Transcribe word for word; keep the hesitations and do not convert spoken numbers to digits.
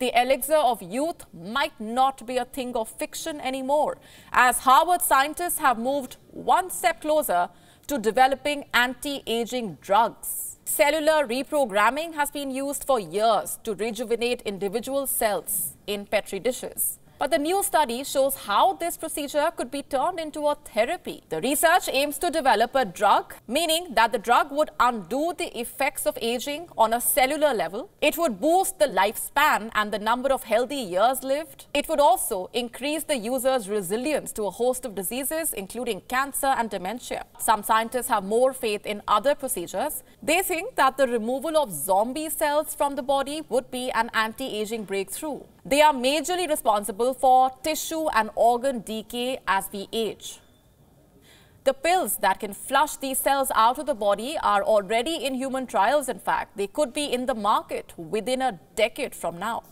The elixir of youth might not be a thing of fiction anymore, as Harvard scientists have moved one step closer to developing anti-aging drugs. Cellular reprogramming has been used for years to rejuvenate individual cells in petri dishes. But the new study shows how this procedure could be turned into a therapy. The research aims to develop a drug, meaning that the drug would undo the effects of aging on a cellular level. It would boost the lifespan and the number of healthy years lived. It would also increase the user's resilience to a host of diseases, including cancer and dementia. Some scientists have more faith in other procedures. They think that the removal of zombie cells from the body would be an anti-aging breakthrough. They are majorly responsible for tissue and organ decay as we age. The pills that can flush these cells out of the body are already in human trials, in fact. They could be in the market within a decade from now.